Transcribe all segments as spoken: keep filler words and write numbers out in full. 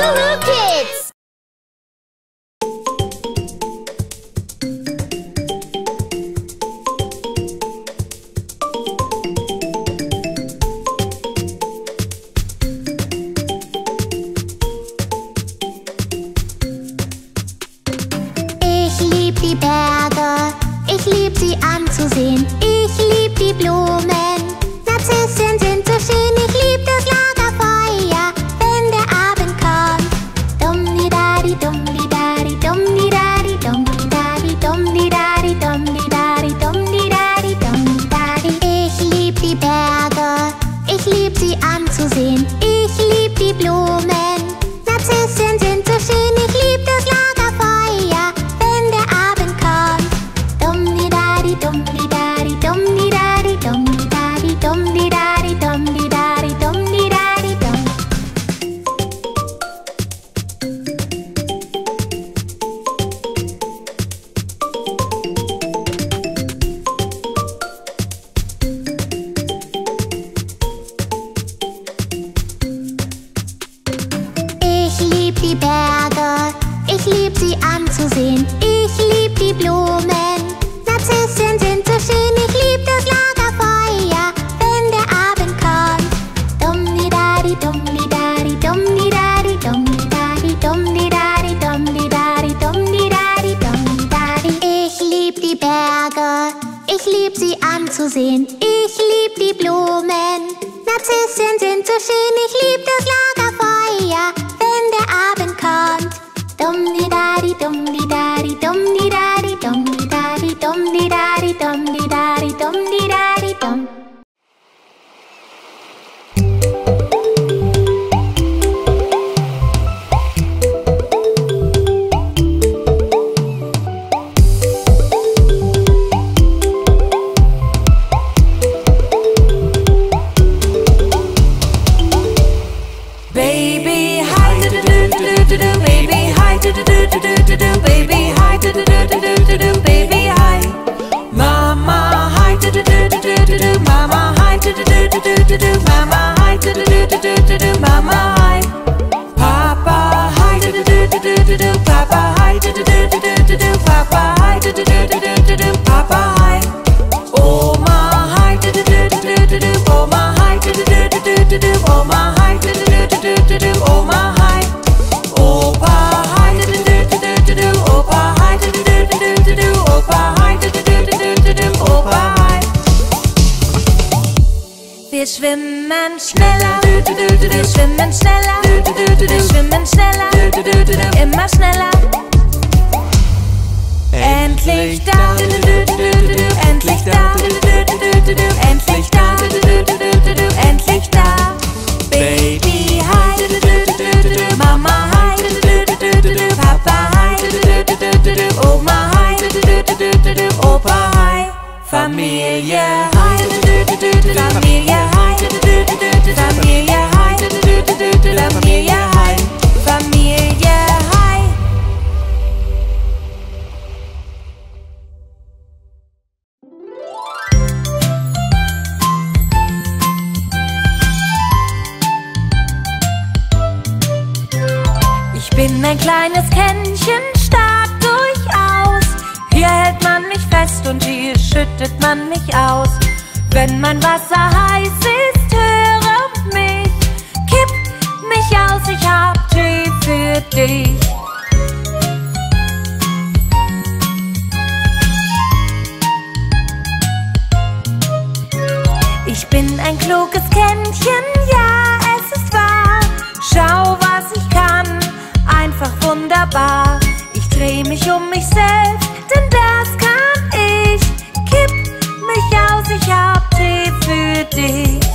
LooLoo Kids! Ich lieb die Berge, ich lieb sie anzusehen. Ich lieb die Blumen, Narzissen sind so schön. Ich lieb das Lagerfeuer, wenn der Abend kommt. Dum-di-da-di-dum-di-da-di-dum-di-da-di-dum-di-da-di-dum-di-da-di-dum-di-da-di-dum-di-da-di. Ich lieb die Berge, ich lieb sie anzusehen. Ich lieb die Blumen, Narzissen sind so schön. Ich lieb das Lagerfeuer, wenn der Abend kommt. Dum-di-da-di-dum-di-da-di-dum-di-da-di-dum-di-da-di-dum-di-da-di-dum-di-da-di-dum. Ich lieb die Berge, ich lieb sie anzusehen. Ich lieb die Blumen, Narzissen sind so schön. Ich lieb das Lagerfeuer, wenn der Abend kommt. Dum-di-da-di-dum-di-da-di-dum-di-da-di-dum-di-da-di-dum-di-da-di-dum-di-da-di-dum-di-da-di. Ich lieb die Berge, ich lieb sie anzusehen. Ich lieb die Blumen, Narzissen sind so schön. Ich lieb das Lagerfeuer, wenn der Abend kommt. Dum-di-da-di-dum-di-da-di-dum-di-da-di-dum-di-da-di-dum-di-da-di-dum-di-da-di-dum. Baby, hi do do do do do, baby, hi do do do do do, baby, hi do do do do, baby, hi. Mama, hi do do do do, mama, hi do do do, mama, hi do do do, mama, hi. Papa, hi do do do, papa, hi do do do, papa, hi do do do, papa, hi. Oma, hi do do do, oma, hi do do do, oma, hi. Oma, hi. Opa, hi. Opa, hi. Opa, hi. Opa, hi. Wir schwimmen schneller, wir schwimmen schneller, wir schwimmen schneller, immer schneller. Endlich da, endlich da, endlich da, endlich da. Baby, hi. Mama, hi. Papa, hi. Oma, hi. Opa, hi. Familie, hi. Familie, hi. Familie, hi. Familie, hi. Familie, hi. Ich bin ein kleines Kännchen, stark durchaus. Hier hält man mich fest und hier schüttet man mich aus. Wenn mein Wasser heiß ist, höre mich, kipp mich aus, ich hab Tee für dich. Ich bin ein kluges Kännchen, ja, es ist wahr. Schau, was ich kann. Einfach wunderbar. Ich dreh mich um mich selbst, denn das kann ich. Kipp mich aus, ich hab Tee für dich.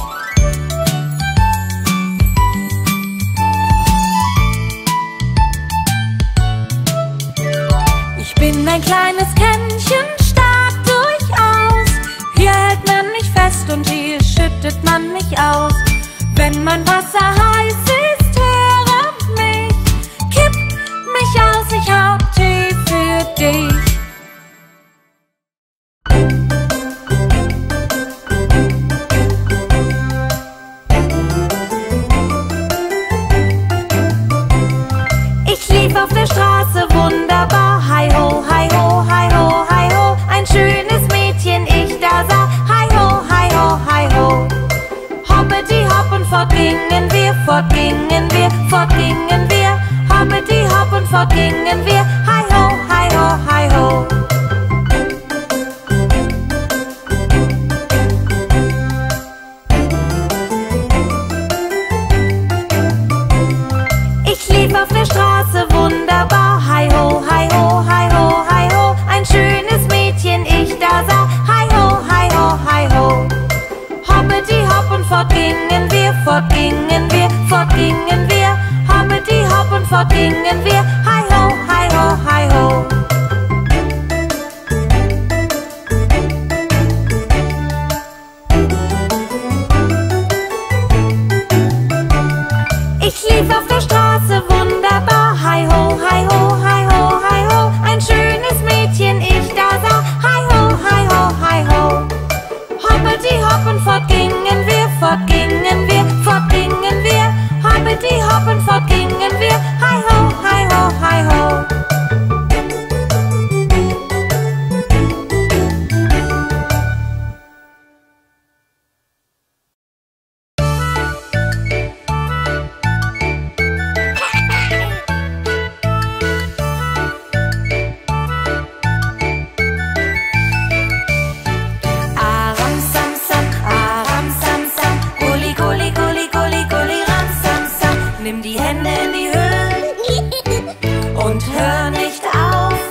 Ich bin ein kleines Kännchen, stark durchaus. Hier hält man mich fest und hier schüttet man mich aus. Wenn mein Wasser heiß ist, aus, ich hab Tee für dich. auf der Straße wunderbar. Hi ho, hi ho, hi ho, hi ho, ein schönes Mädchen ich da sah. Hi ho, hi ho, hi ho. Hoppeti hopp und fort gingen wir, fort gingen wir, fort gingen wir. Hoppeti hopp und fort gingen wir. Hi ho, hi ho, hi ho. Auf der Straße wunderbar. Hi ho, hi ho, hi ho, hi ho, ein schönes Mädchen ich da sah. Hi ho, hi ho, hi ho. Hoppeti hopp und fort gingen wir, fort gingen wir, fort gingen wir. Hoppeti hopp und fort gingen wir. Hi ho, hi ho, hi ho. Ich lief auf der Straße wunderbar. Hi ho, hi ho, hi ho, hi ho, ein schönes Mädchen ich da sah. Hi ho, hi ho, hi ho. Hoppeti hopp und fort gingen wir, fort gingen wir, fort gingen wir. Hoppeti hopp und fort gingen wir. Hi ho, hi ho, hi ho. Nimm die Hände in die Höhe und hör nicht auf.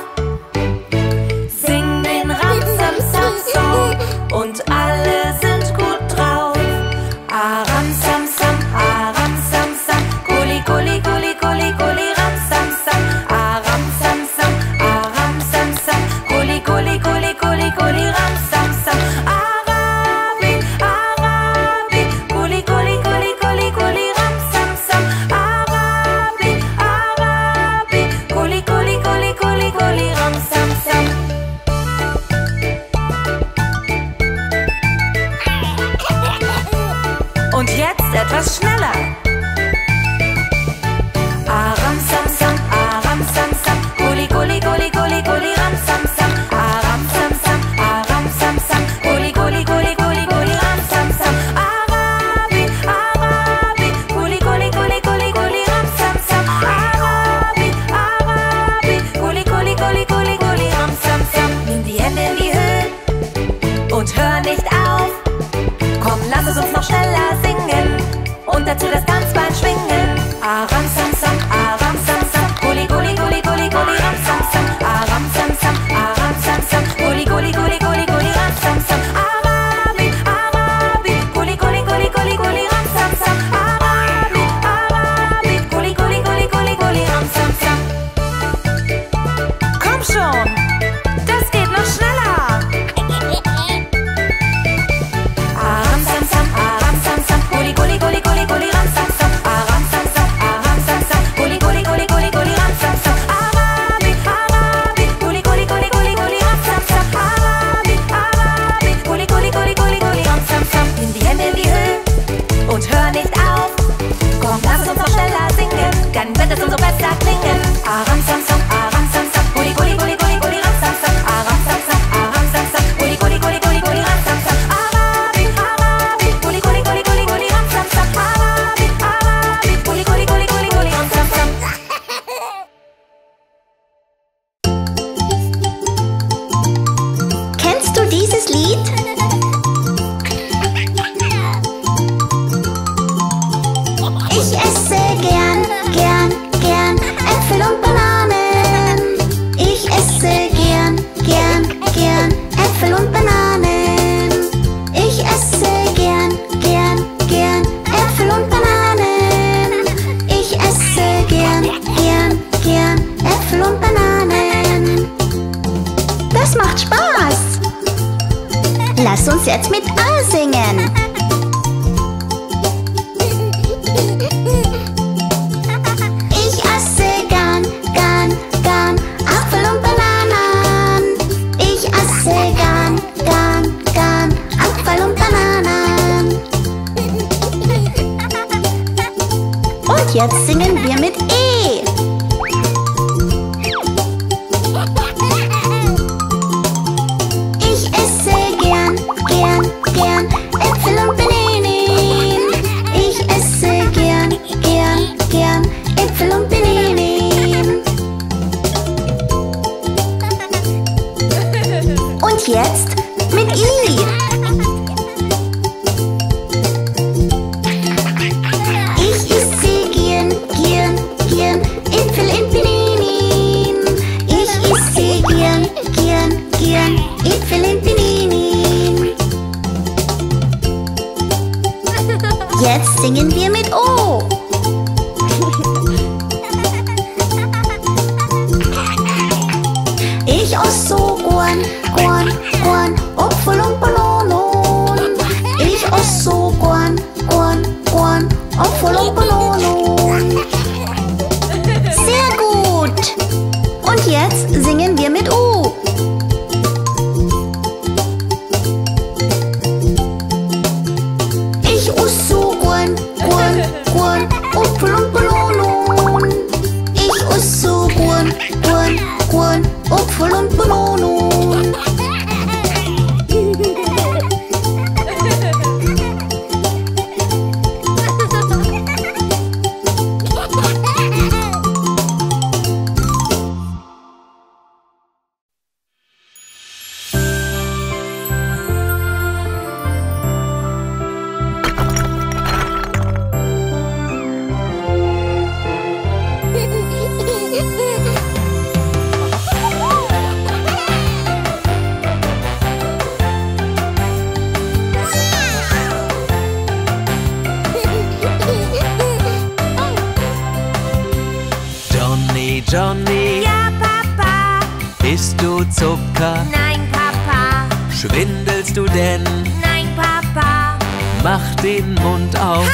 Sing den Ramsamsam-Song und alle sind gut drauf. Aramsamsam, aramsamsam, Gulli, Gulli, Gulli, Gulli, Gulli, Ramsamsam. Aramsamsam, aramsamsam, Gulli, Gulli, Gulli, Gulli, Gulli, Ramsamsam. Arabi, Arabi, Gulli, Gulli, Gulli, Gulli, Gulli, Gulli, Ram, Sam, Sam. Und jetzt etwas schneller. Aram, Sam, Sam, Aram, Sam, Sam. Gulli, Gulli, Gulli, Gulli, Gulli, Ram, Sam, Sam. Aram, Sam, Sam, Aram, Sam, Sam. Gulli, Gulli, Gulli, Gulli, Gulli, Ram, Sam, Sam. Arabi, Arabi, Gulli, Gulli, Gulli, Gulli, Gulli, Ram, Sam, Sam. Arabi, Arabi, Gulli, Gulli, Gulli, Gulli, Gulli, Ram, Sam, Sam. Nimm die Hände in die Höhe und hör nicht auf. Komm, lass es uns noch schneller singen und dazu das Tanzbein schwingen. Aram, Sam, Sam, Aram, Sam, Sam. Gulli, Gulli, Gulli, Gulli, Gulli, Ram, Sam, Sam. Aram, Sam, Sam, Aram, Sam, Sam. Gulli, Gulli, Gulli, Gulli, Gulli, Ram, Sam, Sam. Arabi, Arabi, Gulli, Gulli, Gulli, Gulli, Gulli, Ram, Sam, Sam. Arabi, Arabi, Gulli, Gulli, Gulli, Gulli, Gulli, Ram, Sam, Sam. Komm schon, das geht noch schneller. Aram, Sam, Sam, Aram, Sam, Sam. Gulli, Gulli, Gulli, Gulli, Gulli, Ram, Sam, Sam. Aram, Sam, Sam, Aram, Sam, Sam. Gulli, Gulli, Gulli, Gulli, Gulli, Ram, Sam, Sam. Arabi, Arabi, Gulli, Gulli, Gulli, Gulli, Gulli, Ram, Sam, Sam. Arabi, Arabi, Gulli, Gulli, Gulli, Gulli, Gulli, Ram, Sam, Sam. Nimm die Hände in die Höhe und hör nicht auf. Komm, lass es uns noch schneller singen, dann wird es umso besser klingen. Aram, Sam, Sam, Aram, Sam, Sam. Gulli, Gulli, Gulli, Gulli, Gulli, Ram, Sam, Sam. Aram, Sam, Sam, Aram, Sam, Sam. Gulli, Gulli, Gulli, Gulli, Gulli, Ram, Sam, Sam. Arabi, Arabi, Gulli, Gulli, Gulli, Gulli, Gulli, Ram, Sam, Sam. Arabi, Arabi, Gulli, Gulli, Gulli, Gulli, Gulli, Ram, Sam, Sam. Kennst du dieses Lied? Ich esse gern, gern, gern Äpfel und Bananen. Ich esse gern, gern, gern Äpfel und Bananen. Ich esse gern, gern, gern Äpfel und Bananen. Ich esse gern, gern, gern Äpfel und Bananen. Das macht Spaß. Lass uns jetzt mit A singen. Jetzt singen wir mit E. gern Äpfel und Bananen. Ich esse gern, gern, gern Äpfel und Bananen. Und jetzt mit I. Ich esse gern, gern, gern Äpfel und Bananen. Ich esse gern, gern, gern Äpfel und Bananen. Jetzt singen wir mit O. Ich esse so gern, gern, gern Apfel und Bananen. Ich esse so gern, gern, gern Apfel und Bananen. Sehr gut! Und jetzt singen wir mit U. Ich esse so gern, gern, gern Apfel und Bananen. Ich esse so gern, gern, gern Apfel und Bananen. Johnny, ja Papa, isst du Zucker? Nein Papa. Schwindelst du denn? Nein Papa. Mach den Mund auf.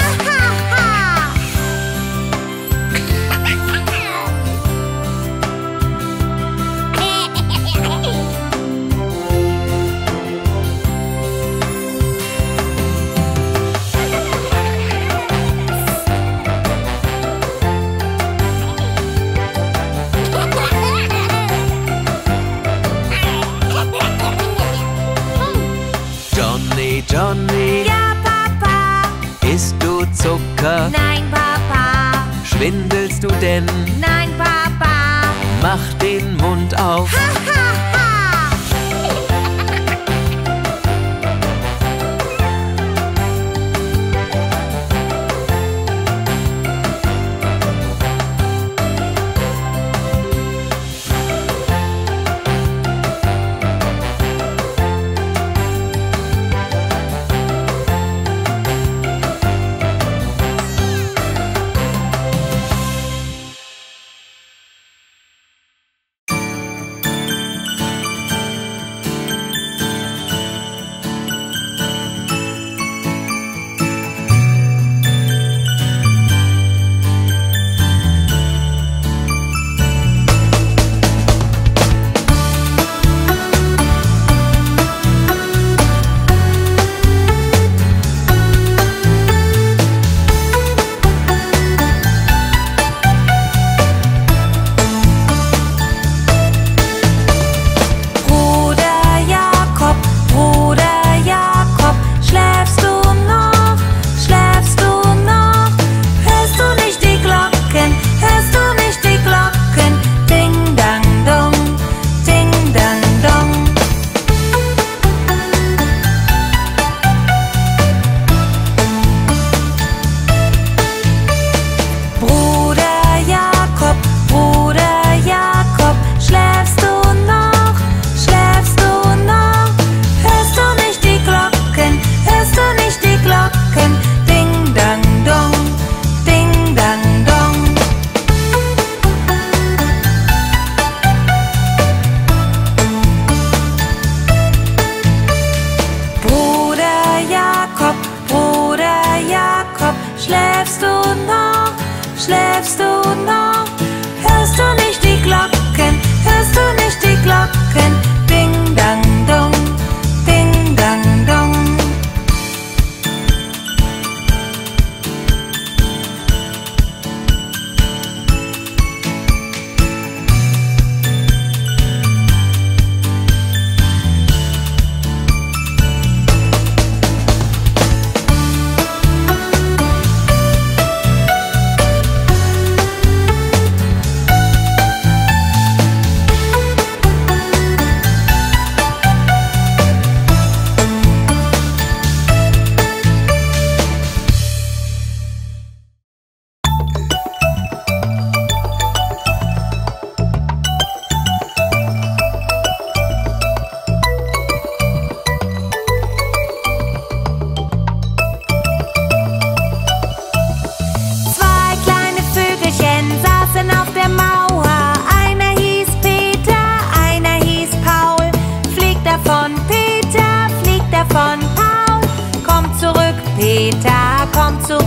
Johnny, ja Papa, isst du Zucker? Nein Papa. Schwindelst du denn? Nein Papa. Mach den Mund auf.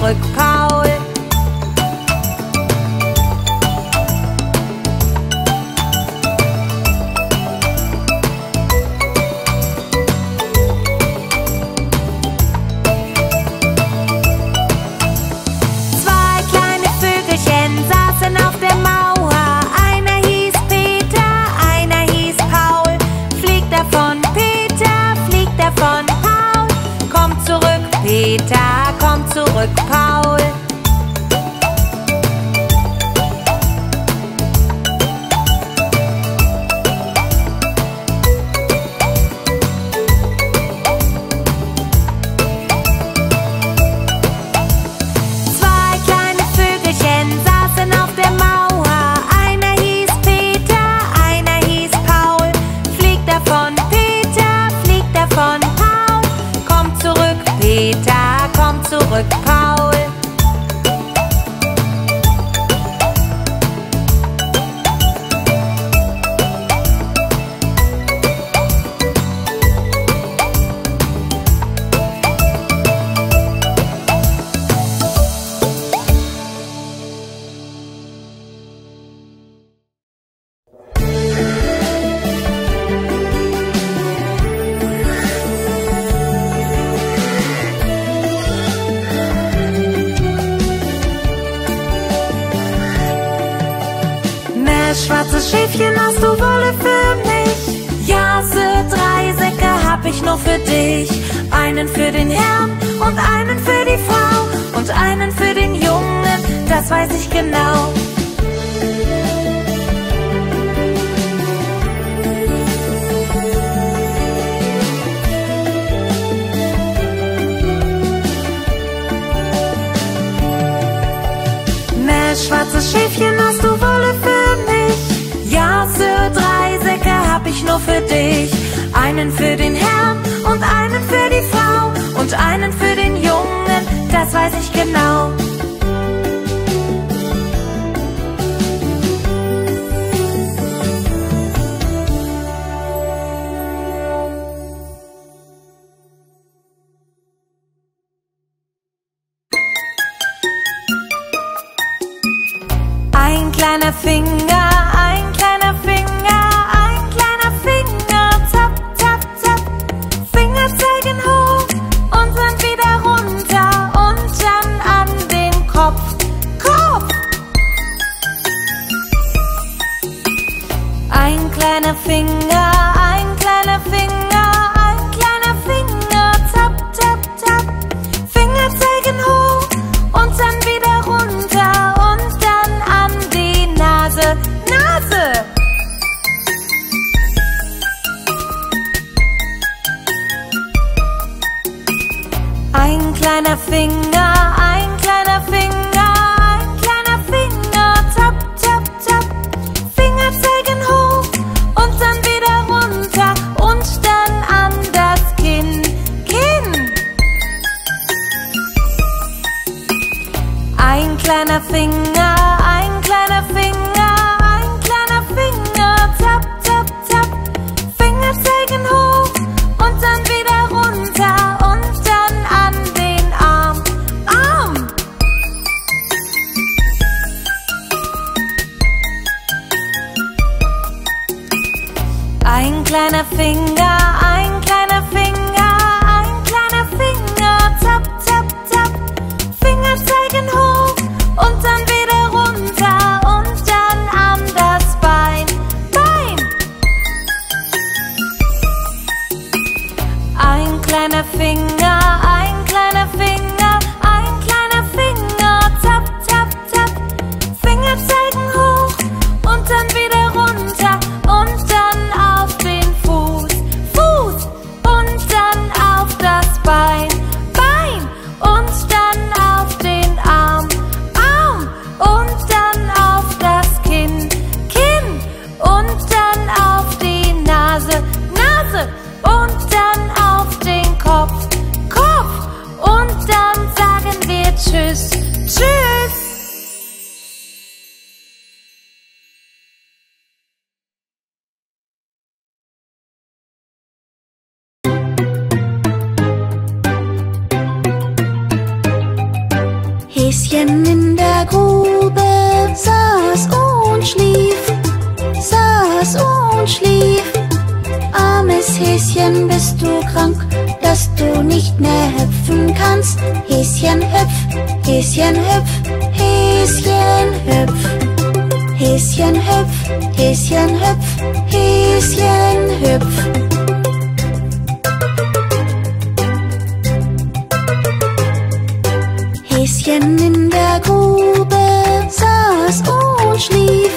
zurück, Paul. Peter, komm zurück, Paul. Zwei kleine Vögelchen saßen auf der Mauer. Einer hieß Peter, einer hieß Paul. Flieg davon, Peter, flieg davon, Paul. Komm zurück, Peter. Komm zurück, Paul. Schwarzes Schäfchen, hast du Wolle für mich? Ja, Sir, drei Säcke hab ich noch für dich. Einen für den Herrn und einen für die Frau und einen für den Jungen, das weiß ich genau. Ne, schwarzes Schäfchen, hast du Wolle für mich? Drei Säcke hab ich nur für dich. Einen für den Herrn und einen für die Frau und einen für den Jungen, das weiß ich genau. Ein kleiner Finger, ein kleiner Finger, Finger, ein kleiner Finger, ein kleiner Finger, tap, tap, tap. Finger zeigen hoch und dann wieder runter und dann an die Nase, Nase. Ein kleiner Finger, ein kleiner Finger. Ein kleiner Finger, ein kleiner Finger, ein kleiner Finger, tap, tap, tap. Finger zeigen hoch und dann wieder runter und dann an den Arm, Arm. Ein kleiner Finger, ein kleiner Finger, ein kleiner Finger, tap, tap, tap. Finger zeigen hoch. Und dann wieder runter und dann an das Bein, Bein. Ein kleiner Finger, ein kleiner Finger, ein kleiner Finger, tap, tap, tap. Finger zeigen hoch und dann wieder runter und dann auf den Fuß, Denn in der Grube saß und schlief, saß und schlief. Armes Häschen, bist du krank, dass du nicht mehr hüpfen kannst? Häschen hüpf, Häschen hüpf, Häschen hüpf, Häschen hüpf, Häschen hüpf, Häschen hüpf. Häschen in der Grube saß und schlief,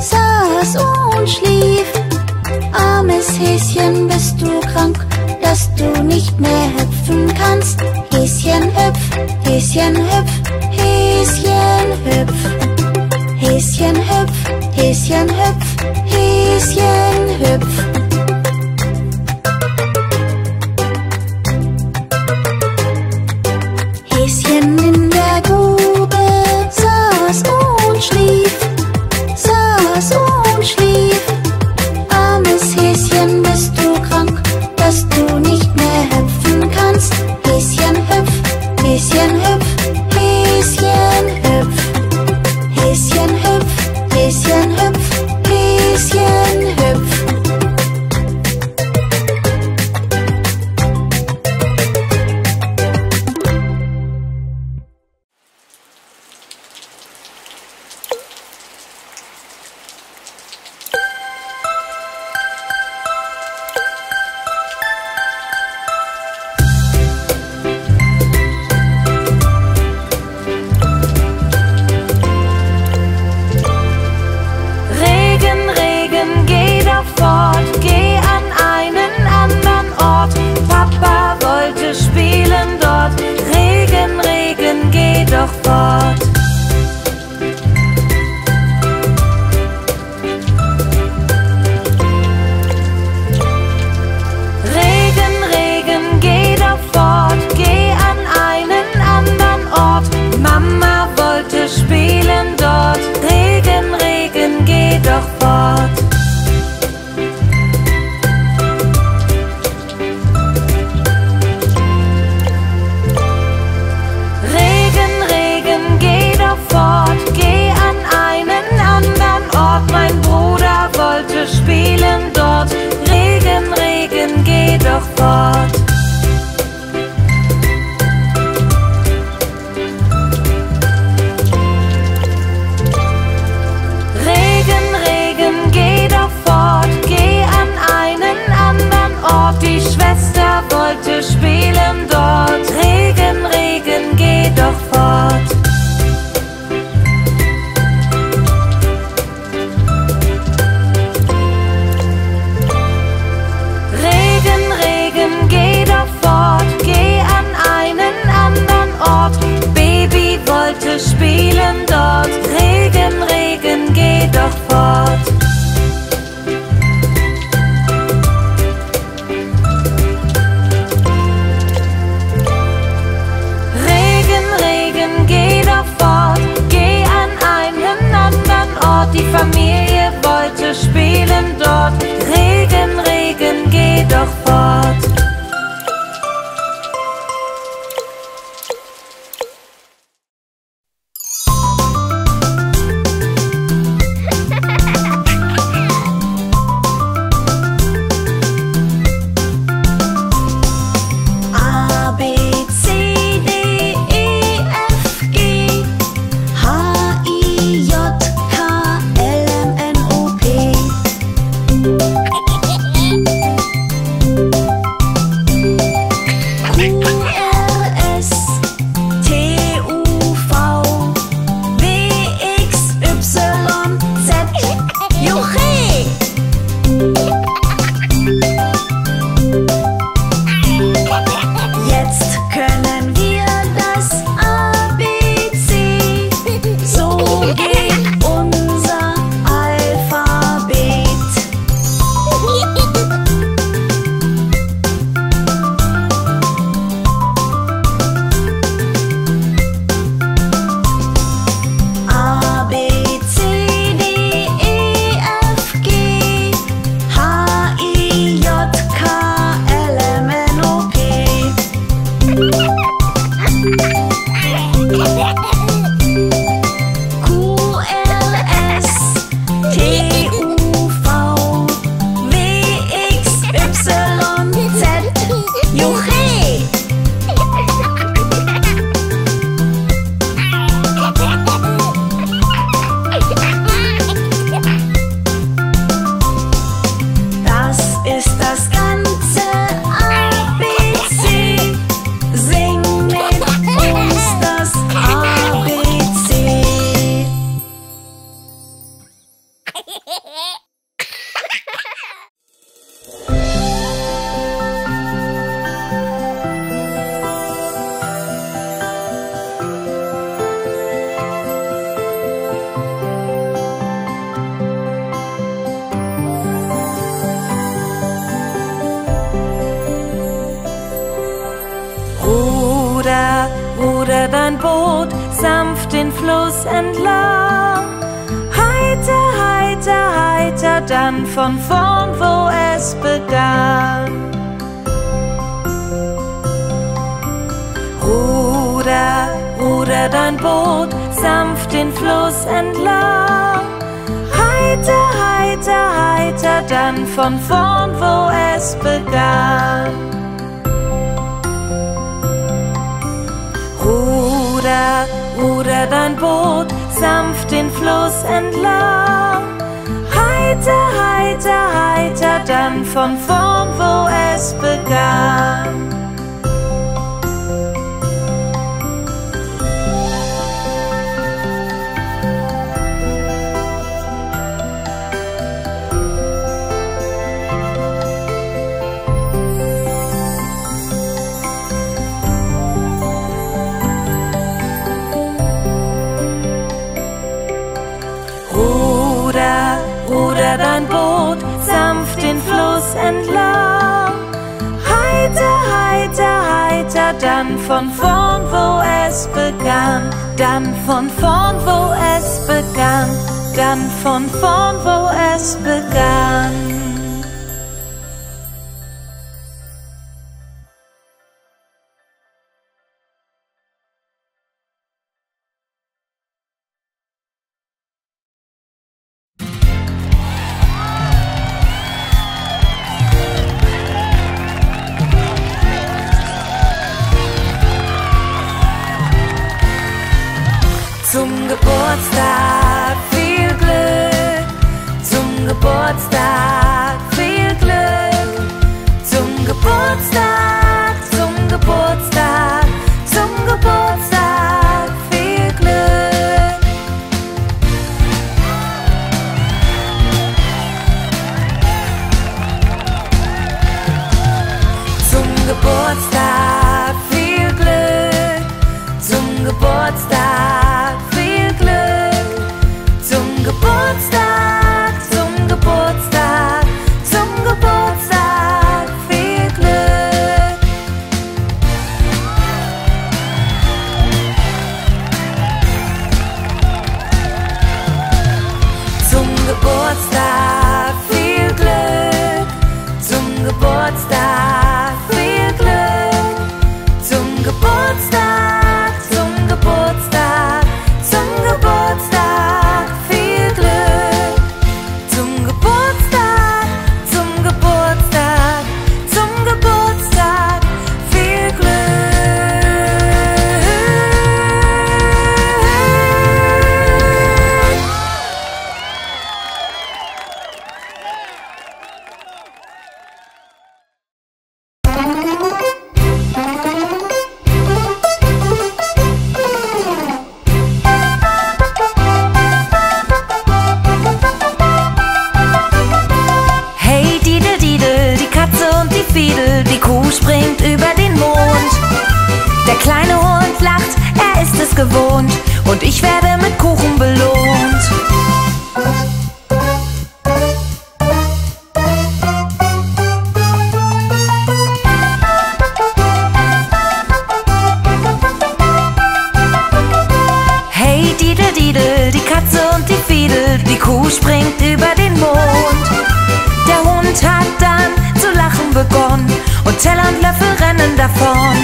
saß und schlief. Armes Häschen, bist du krank, dass du nicht mehr hüpfen kannst? Häschen hüpf, Häschen hüpf, Häschen hüpf, Häschen hüpf, Häschen hüpf, Häschen hüpf. Häschen in der Grube saß und schlief, saß und schlief. Armes Häschen, bist du krank, dass du nicht mehr hüpfen kannst? Häschen hüpf, Häschen hüpf, Häschen hüpf, Häschen hüpf, Häschen hüpf, Häschen hüpf. rudert ein Boot sanft den Fluss entlang. Heiter, heiter, heiter, dann von vorn, wo es begann. Ruder, rudert ein Boot sanft den Fluss entlang. Heiter, heiter, heiter, dann von vorn, wo es begann. Ruder, ruder dein Boot sanft den Fluss entlang. Heiter, heiter, heiter, dann von vorn, wo es begann. Dein Boot sanft den Fluss entlang. Heiter, heiter, heiter, dann von vorn, wo es begann. Dann von vorn, wo es begann. Dann von vorn, wo es begann. Zum Geburtstag viel Glück, zum Geburtstag viel Glück, zum Geburtstag, zum Geburtstag, zum Geburtstag viel Glück. Zum Geburtstag viel Glück, zum Geburtstag. Und ich werde mit Kuchen belohnt. Hey, Didel, Didel, die Katze und die Fiedel, die Kuh springt über den Mond. Der Hund hat dann zu lachen begonnen und Teller und Löffel rennen davon.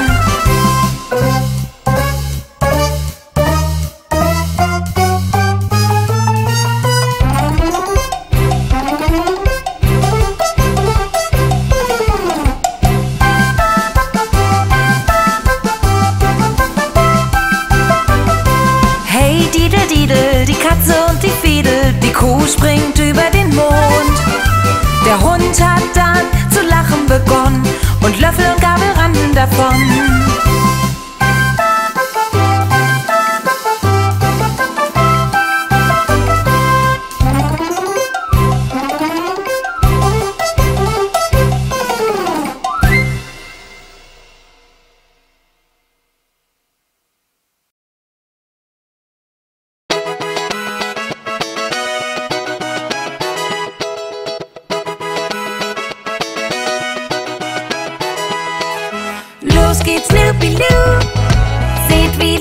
Und Löffel und Gabel rannten davon. Los geht's, LooLoo, seht wie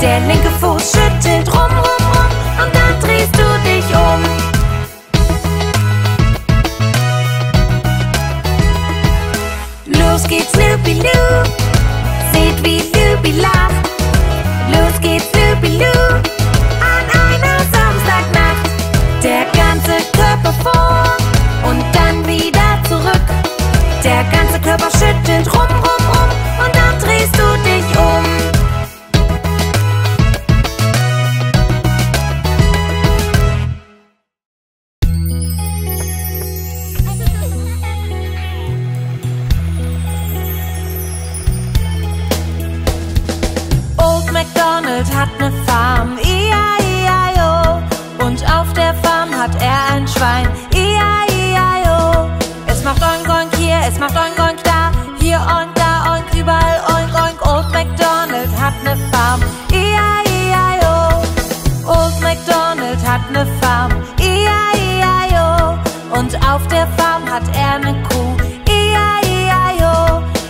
Der linke Fuß schüttelt rum, rum, rum und dann drehst du dich um. Los geht's, LooPiloo, seht wie Loopy lacht. Los geht's, LooPiloo, an einer Samstagnacht. Der ganze Körper vor und dann wieder zurück. Der ganze Körper schüttelt rum, rum, rum und dann drehst du dich um. Hat ne Farm, I I I O. Und auf der Farm hat er ein Schwein, I I I O. Es macht oink oink hier, es macht oink oink da, hier oink da oink überall oink oink. Old MacDonald hat ne Farm, I I I O. Old MacDonald hat ne Farm, I I I O. Und auf der Farm hat er ne Kuh, I I I O.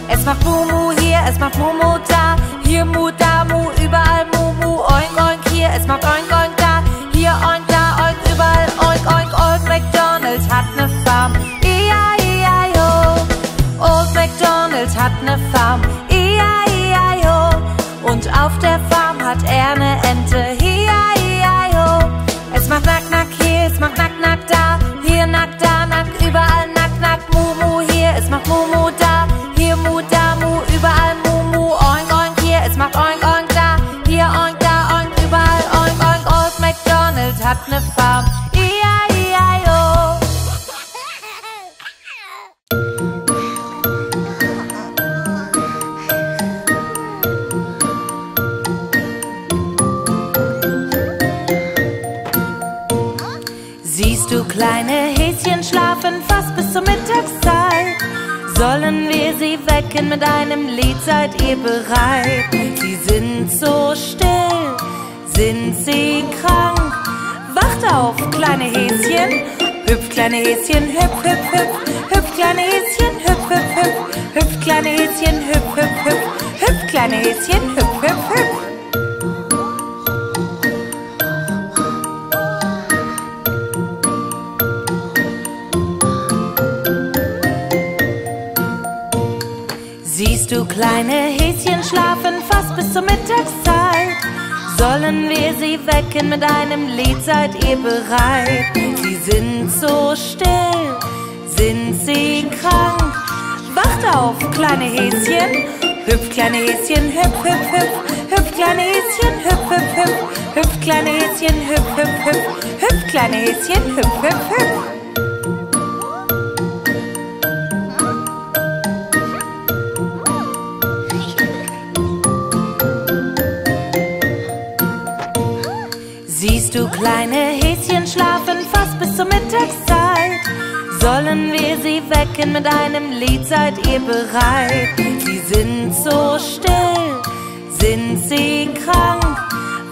Es macht Mumu hier, es macht Mumu da, hier Mu da Mu überall Mu. Oink, oink hier, es macht oink, oink da, hier oink, da oink, überall oink, oink. Old MacDonald hat ne Farm, I I I O. Old MacDonald hat ne Farm, I I I O. Und auf der Farm hat er ne Ente, I I I O. Es macht nack, nack hier, es macht nack, nack da, hier nack, da nack, überall nack, nack. Mu, mu hier, es macht mu, mu da, hier mu, da mu, überall mu, mu. Oink, oink hier, es macht oink, oink da, hier oink, hat ne Farm, I I I O. Siehst du kleine Häschen schlafen fast bis zur Mittagszeit? Sollen wir sie wecken mit einem Lied, seid ihr bereit? Sie sind so still, sind sie krank? Wacht auf, kleine Häschen, hüpf, kleine Häschen, hüpf, hüpf, hüpf, hüpf, kleine Häschen, hüpf, hüpf, hüpf, hüpf, kleine Häschen, hüpf, hüpf, hüpf, hüpf, kleine Häschen, hüpf, hüpf, hüpf. Siehst du kleine Häschen schlafen fast bis zur Mittagszeit? Sollen wir sie wecken mit einem Lied, seid ihr bereit? Sie sind so still, sind sie krank? Wacht auf, kleine Häschen, hüpf, kleine Häschen, hüpf, hüpf, hüpf, hüpf, kleine Häschen, hüpf, hüpf, hüpf, hüpf, kleine Häschen, hüpf, hüpf, hüpf, hüpf, kleine Häschen, hüpf, hüpf, hüpf. Du kleine Häschen schlafen fast bis zur Mittagszeit. Sollen wir sie wecken mit einem Lied, seid ihr bereit? Sie sind so still, sind sie krank?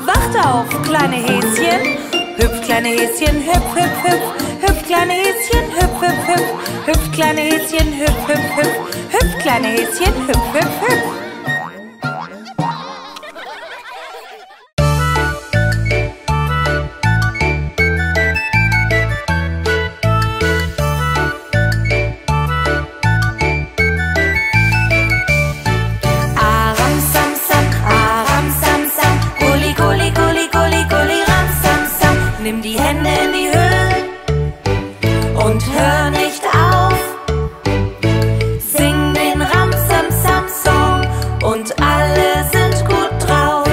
Wacht auf, kleine Häschen, hüpf, kleine Häschen, hüpf, hüpf, hüpf, hüpf, kleine Häschen, hüpf, hüpf, hüpf, hüpf, kleine Häschen, hüpf, hüpf, hüpf, hüpf, kleine Häschen, hüpf, hüpf, hüpf. Nimm die Hände in die Höhe und hör nicht auf. Sing den Ramsamsam-Song und alle sind gut drauf.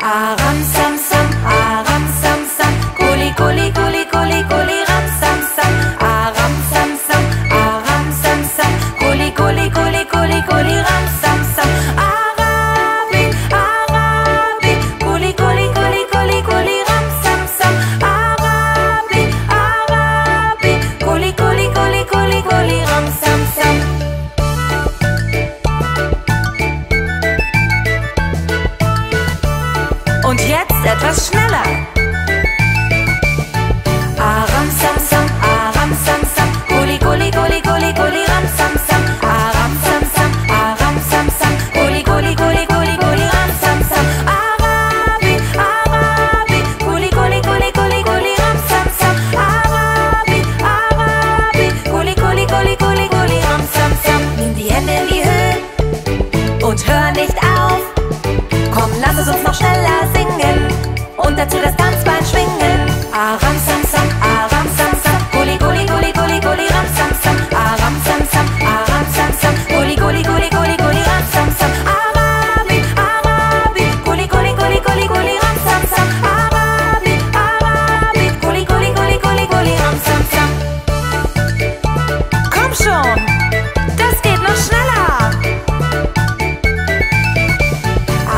Aramsamsam, aramsamsam, Gulli, Gulli, Gulli, Gulli, Gulli, Ramsamsam. Aramsamsam, aramsamsam, Gulli, Gulli, Gulli, Gulli, Gulli, Ramsamsam. Arabi, Arabi, Gulli, Gulli, Gulli, Gulli, Gulli, und jetzt etwas schneller. Aram sam sam, aram sam sam, Gulli Gulli Gulli Gulli Gulli Ram sam sam. Aram sam sam, aram sam sam, Gulli Gulli Gulli Gulli Gulli Ram sam sam. Aram und hör nicht auf. Komm, lass es uns noch schneller singen und dazu das Tanzbein schwingen. Aram sam sam, aram sam sam, gulli gulli gulli gulli gulli ram sam sam, aram sam sam, aram sam sam, gulli gulli gulli gulli gulli ram sam sam, arabi arabi, gulli gulli gulli gulli gulli ram sam sam, arabi arabi, gulli gulli gulli gulli gulli ram sam sam. Komm schon, das geht noch schneller.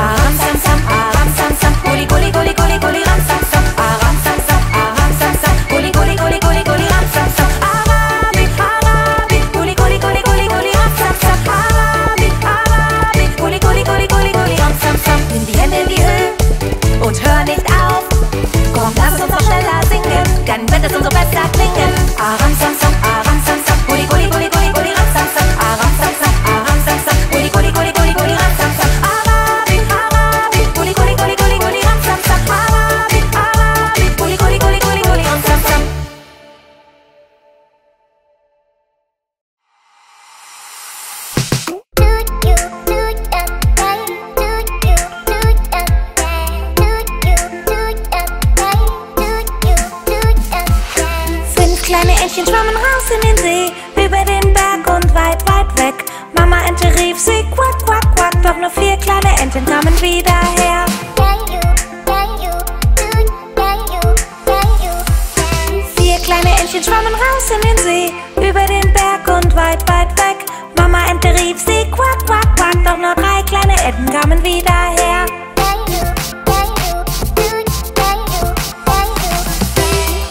Aram sam sam, aram sam sam, gulli gulli gulli gulli gulli ram sam sam, aram sam sam, aram sam sam, gulli gulli gulli gulli gulli ram sam sam, arabi arabi, gulli gulli gulli gulli gulli ram sam sam, arabi arabi, gulli gulli gulli gulli gulli ram sam sam. Nimm die Hände in die Höhe und hör nicht auf. Komm, lass es uns noch schneller singen, dann wird es umso besser klingen. Aram sam sam, aram sam sam, gulli gulli gulli gulli gulli ram sam sam, aram sam sam, aram sam sam, gulli gulli gulli gulli gulli ram sam sam, arabi arabi, gulli gulli gulli gulli gulli ram sam sam, arabi arabi, gulli gulli gulli gulli gulli ram sam sam. Fünf kleine Entchen schwammen raus in den See, über den Berg und weit, weit weg. Mama Ente rief sie, quack, quack, quack, doch nur vier kleine Enten kamen wieder her. Vier kleine Entchen schwammen raus in den See, über den Berg und weit, weit weg. Mama Ente rief sie, quack, quack, quack, doch nur drei kleine Enten kamen wieder her.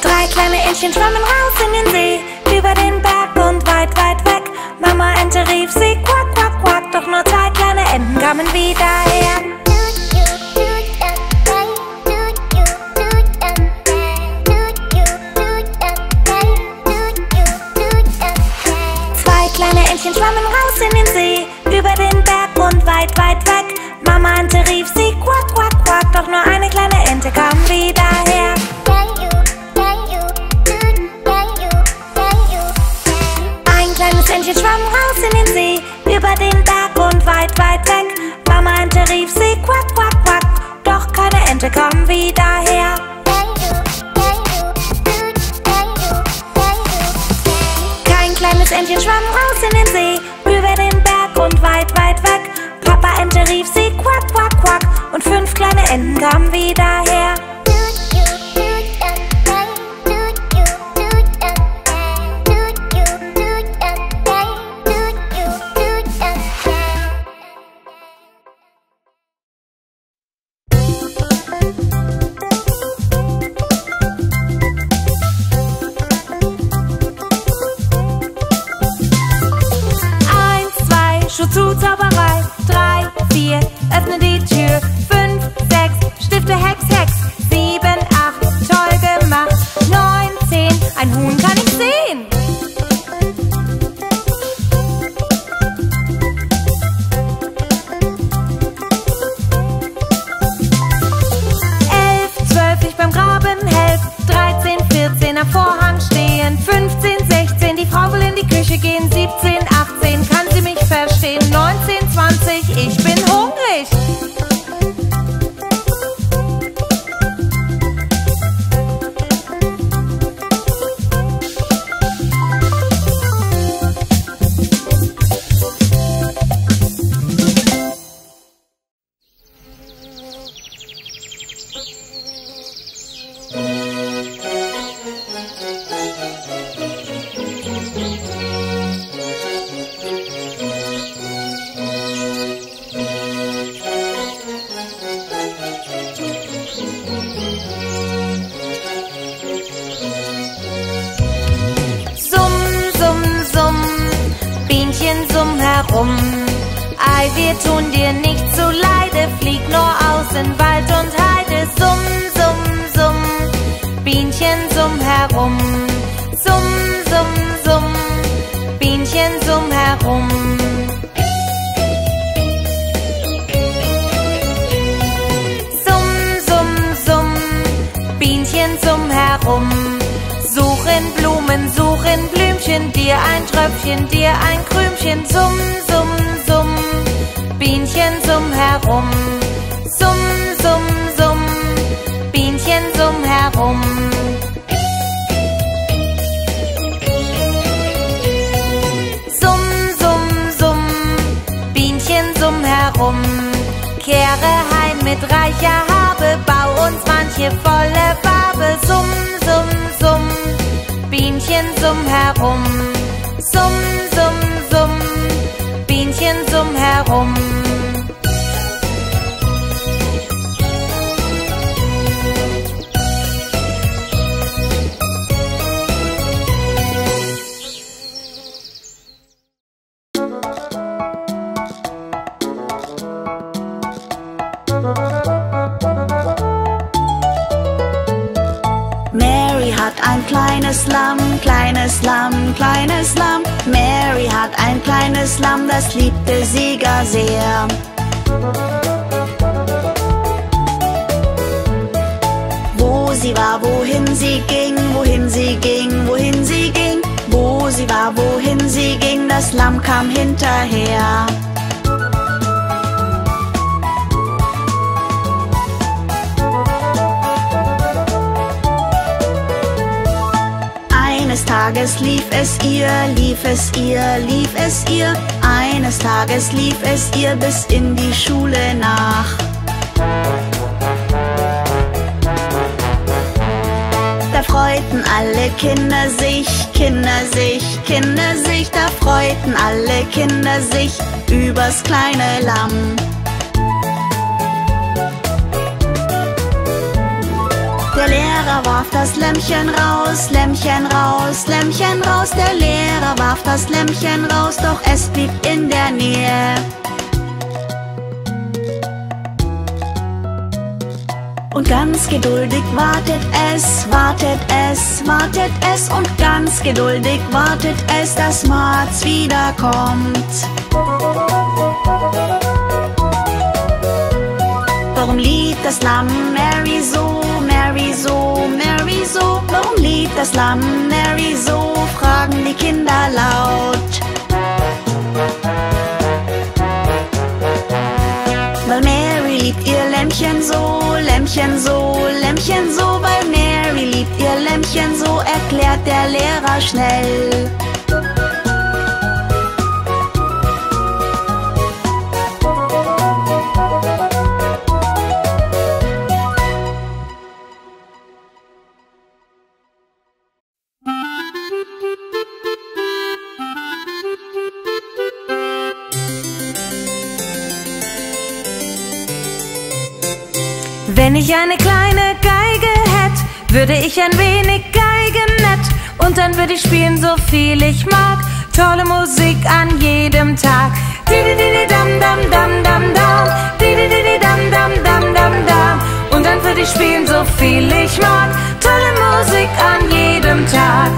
Drei kleine Entchen schwammen raus in den See, über den Berg und weit, weit weg. Mama Ente rief sie, quack, quack, quack, doch nur drei kleine Enten kamen wieder her. Zwei kleine Entchen schwammen raus in den See, über den Berg und weit, weit weg. Mama Ente rief sie, quack, quack, quack, doch nur eine kleine Ente kam wieder her. Kleines Entchen schwamm raus in den See, über den Berg und weit, weit weg. Mama Ente rief sie, quack, quack, quack, doch keine Ente kam wieder her. Kein kleines Entchen schwamm raus in den See, über den Berg und weit, weit weg. Papa Ente rief sie, quack, quack, quack, und fünf kleine Enten kamen wieder her. Zu Zauberei, drei, vier, öffne die Tür, fünf, sechs, Stifte, Hex, Hex, sieben, acht, toll gemacht, neun, zehn, ein Huhn kann ich sehen. Elf, zwölf, ich beim Graben helf, dreizehn, vierzehn, am Vorhang stehen, fünfzehn, sechzehn, die Frau will in die Küche gehen, siebzehn, achtzehn, kann sie mich verstehen, neunzehn, zwanzig, ich bin hungrig. Dir ein Tröpfchen, dir ein Krümchen, summ, summ, summ, Bienchen. herum. Summ, summ, summ, Bienchen summ herum. Summ, summ, summ, Bienchen summ herum. Kehre heim mit reicher Habe, bau uns manche volle Wabe. Summ, summ, summ, Bienchen summ herum. Summ, summ, summ, Bienchen summ herum. Kleines Lamm, kleines Lamm, kleines Lamm. Mary hat ein kleines Lamm, das liebte sie gar sehr. Wo sie war, wohin sie ging, wohin sie ging, wohin sie ging. Wo sie war, wohin sie ging, das Lamm kam hinterher. Eines Tages lief es ihr, lief es ihr, lief es ihr. Eines Tages lief es ihr bis in die Schule nach. Da freuten alle Kinder sich, Kinder sich, Kinder sich. Da freuten alle Kinder sich übers kleine Lamm. Der Lehrer warf das Lämmchen raus, Lämmchen raus, Lämmchen raus. Der Lehrer warf das Lämmchen raus, doch es blieb in der Nähe. Und ganz geduldig wartet es, wartet es, wartet es. Und ganz geduldig wartet es, dass Marz wiederkommt. Warum liebt das Lamm Mary so? Mary so, Mary so, warum liebt das Lamm Mary so? Fragen die Kinder laut. Weil Mary liebt ihr Lämmchen so, Lämmchen so, Lämmchen so. Weil Mary liebt ihr Lämmchen so, erklärt der Lehrer schnell. Wenn ich eine kleine Geige hätte, würde ich ein wenig Geigenett. Und dann würde ich spielen, so viel ich mag. Tolle Musik an jedem Tag. Di-di-di-di-dam-dam-dam-dam-dam. Di-di-di-di-dam-dam-dam-dam-dam. Und dann würde ich spielen, so viel ich mag. Tolle Musik an jedem Tag.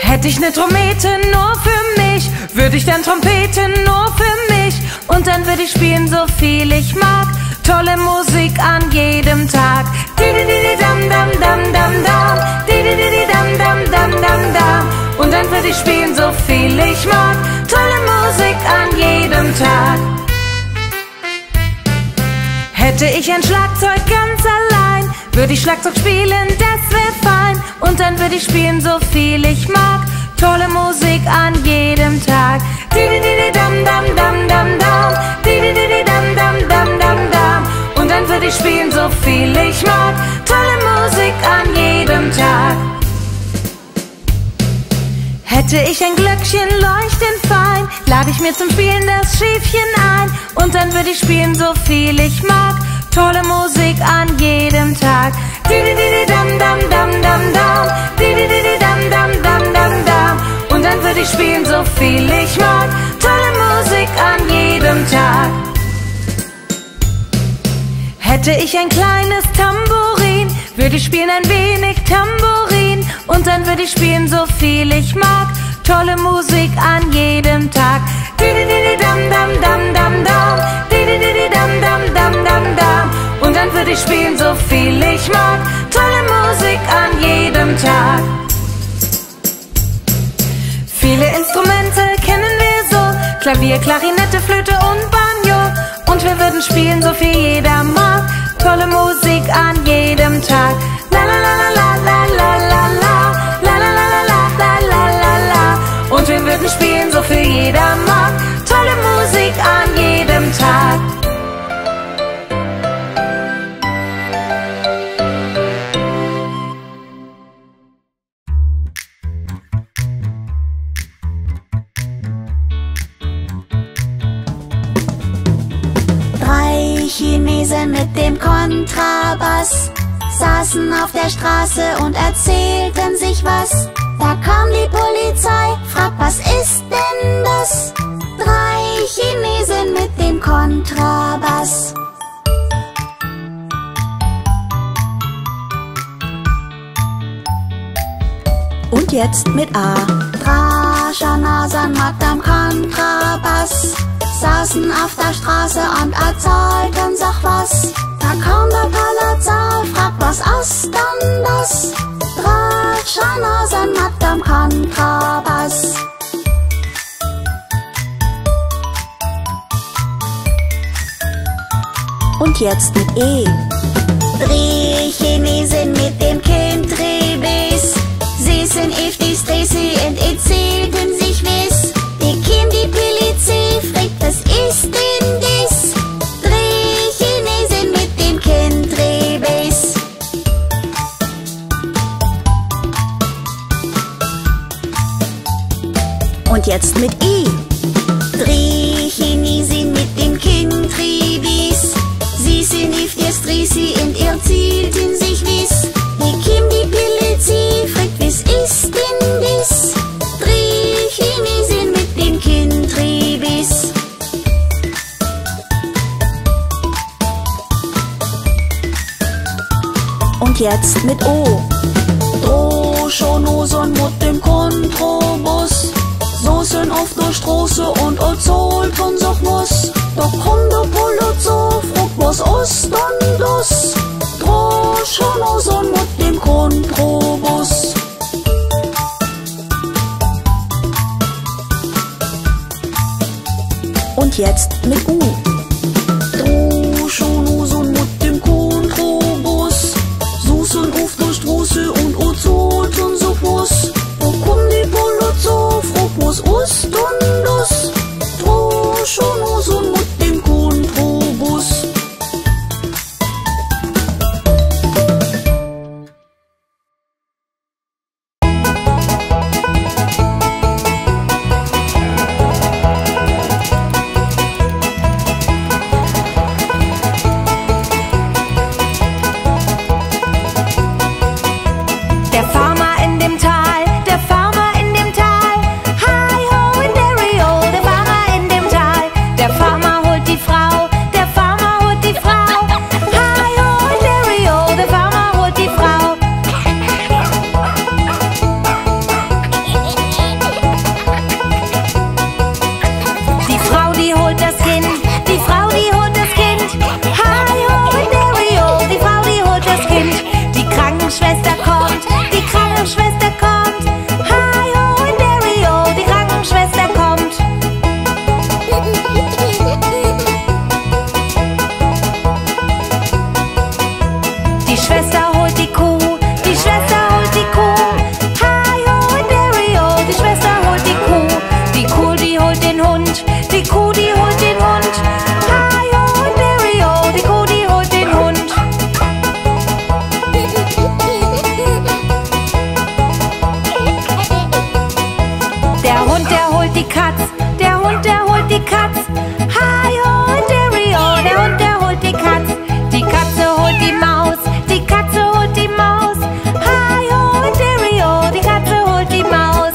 Hätte ich eine Trompete nur für mich, würde ich dann Trompete nur für mich. Und dann würde ich spielen, so viel ich mag. Tolle Musik an jedem Tag. Di-di-di-di-dam-dam-dam-dam-dam. Di-di-di-di-dam-dam-dam-dam-dam. Und dann würde ich spielen, so viel ich mag. Tolle Musik an jedem Tag. Hätte ich ein Schlagzeug ganz allein, würde ich Schlagzeug spielen, das wäre fein. Und dann würde ich spielen, so viel ich mag. Tolle Musik an jedem Tag. Di-di-di-di-dam-dam-dam-dam-dam. Di-di-di-di-dam-dam-dam-dam-dam. Und dann würde ich spielen, so viel ich mag. Tolle Musik an jedem Tag. Hätte ich ein Glöckchen leuchtend fein, lade ich mir zum Spielen das Schäfchen ein. Und dann würde ich spielen, so viel ich mag. Tolle Musik an jedem Tag. Di-di-di-di-dam-dam-dam-dam-dam. Di-di-di-di-dam-dam-dam-dam-dam. Und dann würde ich spielen, so viel ich mag. Tolle Musik an jedem Tag. Hätte ich ein kleines Tambourin, würde ich spielen ein wenig Tambourin. Und dann würde ich spielen, so viel ich mag. Tolle Musik an jedem Tag. Di-di-di-di-dam-dam-dam-dam-dam. Di-di-di-di-dam-dam-dam-dam-dam. Und dann würde ich spielen, so viel ich mag. Tolle Musik an jedem Tag. Viele Instrumente kennen wir so. Klavier, Klarinette, Flöte und Banjo. Und wir würden spielen, so viel jeder mag. Tolle Musik an jedem Tag. La la la la la la la la. La la la la la la la la. Und wir würden spielen, so viel jeder mag. Tolle Musik an jedem Tag. Chinesen mit dem Kontrabass saßen auf der Straße und erzählten sich was. Da kam die Polizei, fragt, was ist denn das? Drei Chinesen mit dem Kontrabass. Und jetzt mit A. Drashanasan hat am Kontrabass saßen auf der Straße und erzeugten sich was. Da kam der Polizei, fragt, was ist denn das? Drashanasan hat am Kontrabass. Und jetzt mit E. Drei Chinesen mit dem Kind Rebis sitzen auf die Straße und erzählten sich was. Die Kim, die Polizei, fragt, was ist denn das? Drei Chinesen mit dem Kind Rebis. Und jetzt mit I. Drei Chinesen mit dem Kind Rebis sitzen auf der Straße und erzählten sich was. Die Kim, die Polizei, fragt, was ist denn das? Drei Chinesen mit dem Kind Rebis. Und jetzt mit O. Droschonoson mit dem Kontrobus soßen auf der Straße und erzählten sich was. Doch kommt der Polizei, fragt, was ist denn das? Droschonoson mit dem Kontrobus. Und jetzt mit U. Droschonoson mit dem Kontrobus soßen auf der Straße und erzählten sich was. Doch kommt die Polizei, fragt, was ist denn das? Droschonoson mit dem Kontrobus. Der Farmer in dem Tal, der Farmer in dem Tal, hi ho in der Rio, der Farmer in dem Tal, der Farmer holt die Frau, der Farmer holt die Frau, hi ho in der Rio, der Farmer holt die Frau. Die Frau, die holt das Kind, die Frau, die holt das Kind, hi ho in der Rio, die Frau, die holt das Kind, die Krankenschwester kommt. Die Krankenschwester kommt, hi ho in der Rio, die Krankenschwester kommt. Die Schwester holt die Kuh, die Schwester holt die Kuh, hi ho in der Rio, die Schwester holt die Kuh. Die Kuh, die holt den Hund, die Kuh, die holt den Hund, hi ho in der Rio, die Kuh, die holt den Hund. Die Katz, der Hund, der holt die Katz, hi ho in der Rio, der Hund, der holt die Katz. Die Katze holt die Maus, die Katze holt die Maus, hi ho in der Rio, die Katze holt die Maus.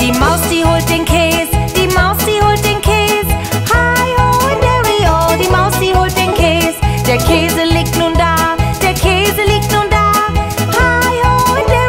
Die Maus, die holt den Käse, die Maus, die holt den Käse, hi ho in der Rio, die Maus, die holt den Käse. Der Käse liegt nun da, der Käse liegt nun da, hi ho in der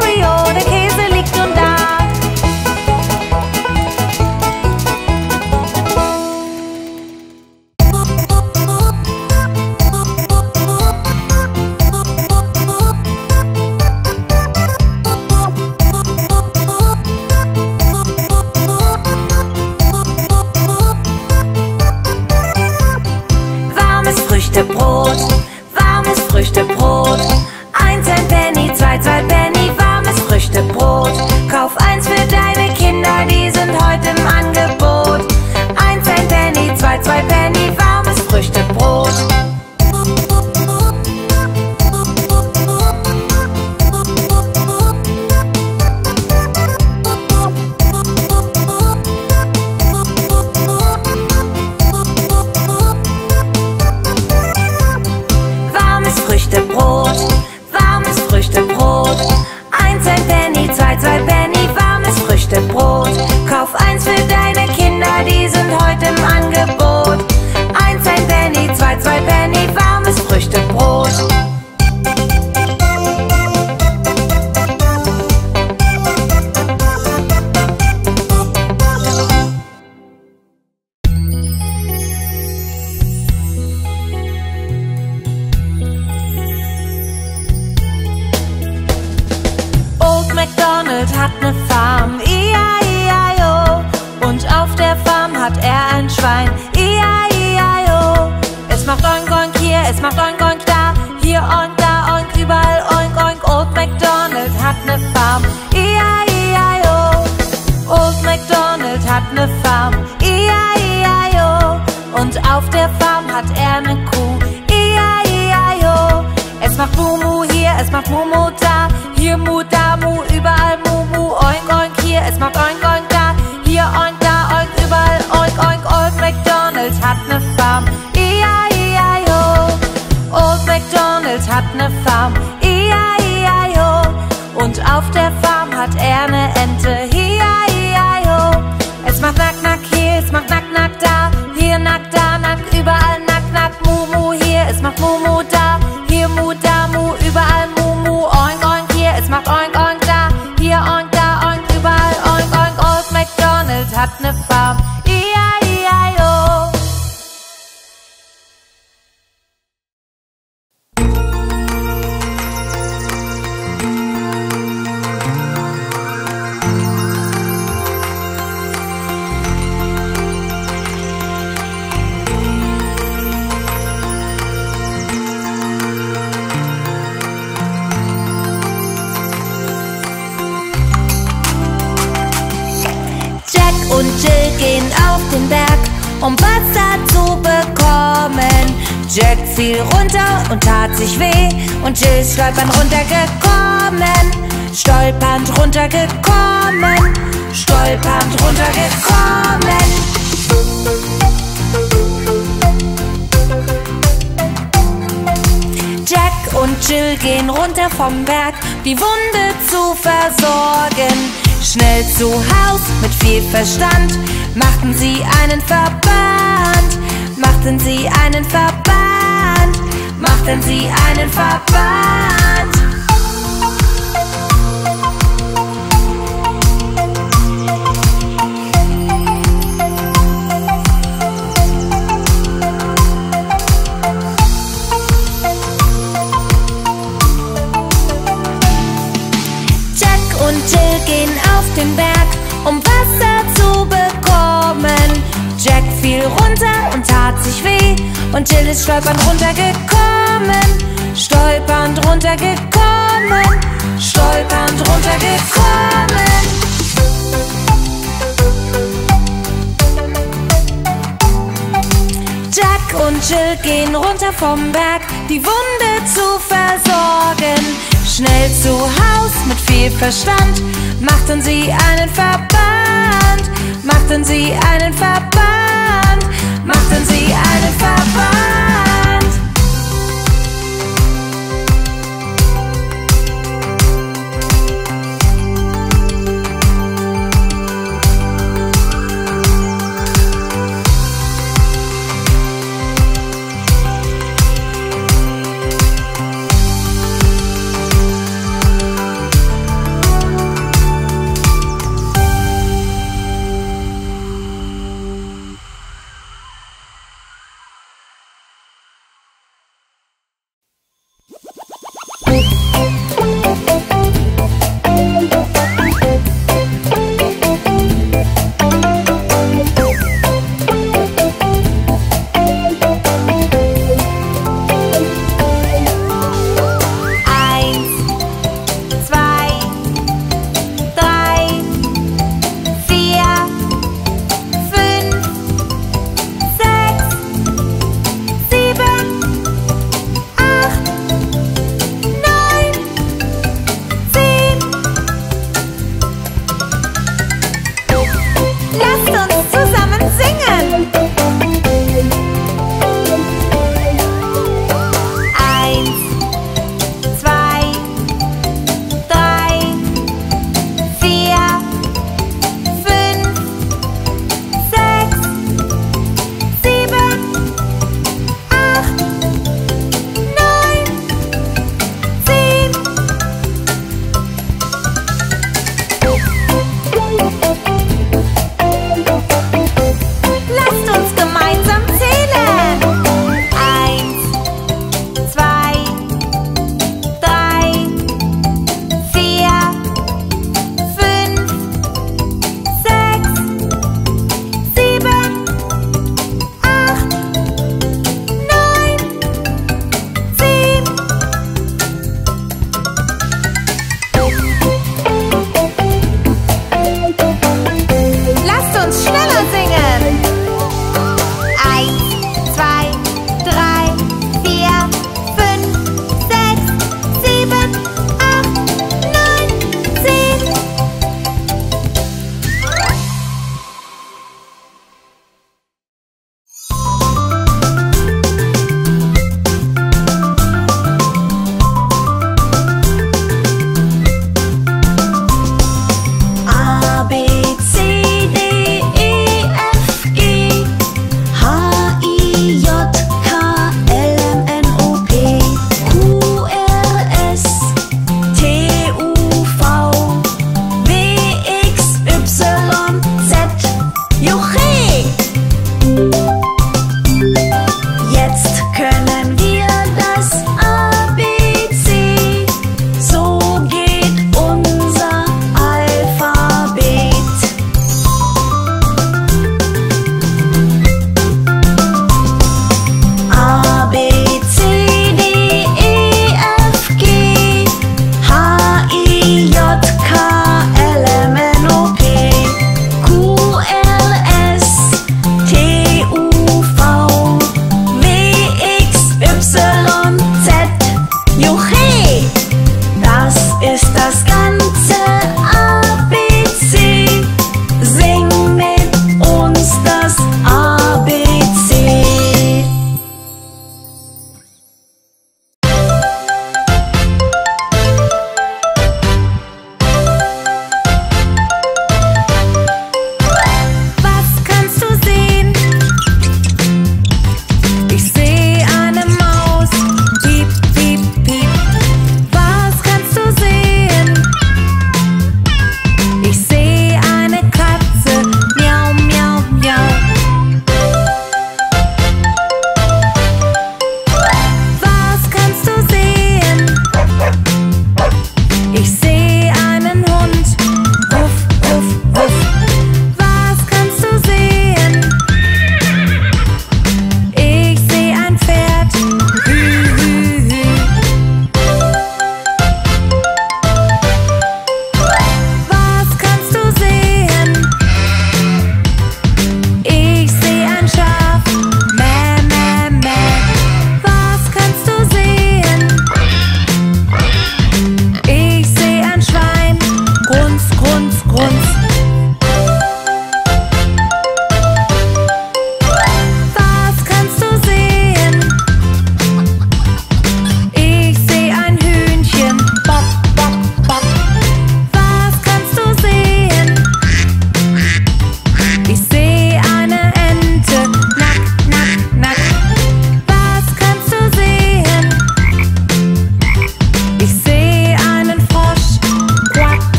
Donald hat eine Farm, I I I O. Und auf der Farm hat er ein Schwein, I I I O. Es macht oink oink hier, es macht oink oink da, hier oink da oink überall oink oink. Old MacDonald hat eine Farm, I I I O. Old MacDonald hat eine Farm, I I I O. Und auf der Farm hat er eine Kuh, I I I O. Es macht Mumu hier, es macht Mumu da, hier Mu da Mu überall Mu Mu. Oink oink hier, es macht oink oink da, hier oink da oink überall oink oink. Old MacDonald hat eine Farm, I I I O. Old MacDonald hat eine Farm, I I I O. Und auf der Farm hat er eine Ente, I I I O. Es macht nack nack hier, es macht nack nack da, hier nack da nack überall nack nack. Mu Mu hier, es macht Mu Mu da, hier Mu da Mu überall Mu Mu. Oink oink hier, es macht oink oink da, hier oink da oink überall oink oink. Old MacDonald hat eine Farm, I I I O. Gehen auf den Berg, um Wasser zu bekommen. Jack fiel runter und tat sich weh, und Jill ist stolpernd runtergekommen. Stolpernd runtergekommen, stolpernd runtergekommen. Jack und Jill gehen runter vom Berg, die Wunde zu versorgen. Schnell zu Haus mit viel Verstand machten sie einen Verband, machten sie einen Verband, machten sie einen Verband. Den Berg, um Wasser zu bekommen. Jack fiel runter und tat sich weh, und Jill ist stolpernd runtergekommen. Stolpernd runtergekommen, stolpernd runtergekommen. Jack und Jill gehen runter vom Berg, die Wunde zu versorgen. Schnell zu Haus mit viel Verstand machten sie einen Verband, machten sie einen Verband, machten sie einen Verband.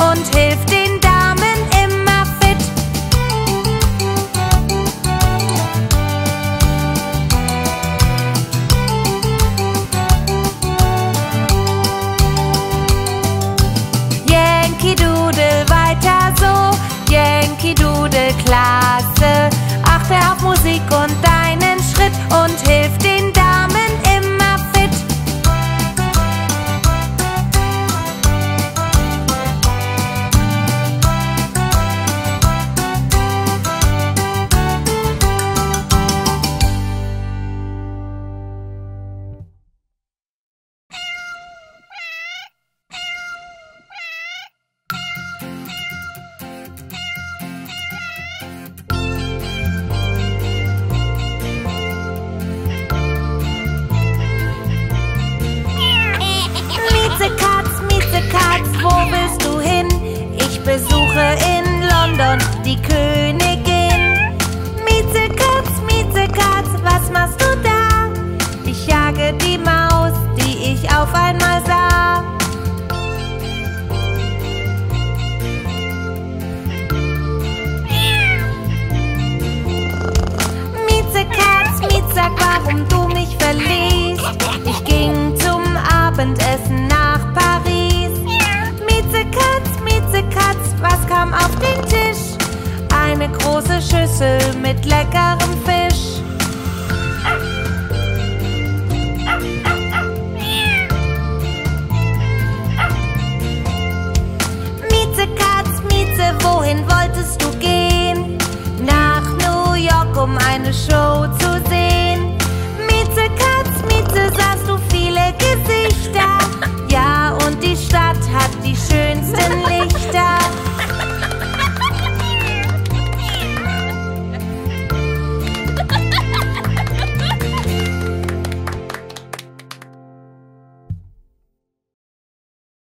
und hilft den Damen immer fit. Yankee Doodle, weiter so, Yankee Doodle, klasse. Achte auf Musik und deinen Schritt und hilft den Damen immer fit. Die Königin. Miezekatz, Miezekatz, was machst du da? Ich jage die Maus, die ich auf einmal sah. Miezekatz, Miezekatz, warum du mich verließt? Ich ging zum Abendessen nach Paris. Miezekatz, Miezekatz, was kam auf den Tisch? Eine große Schüssel mit leckerem Fisch. Miezekatz, Mieze, wohin wolltest du gehen? Nach New York, um eine Show zu sehen. Miezekatz, Mieze, sahst du viele Gesichter?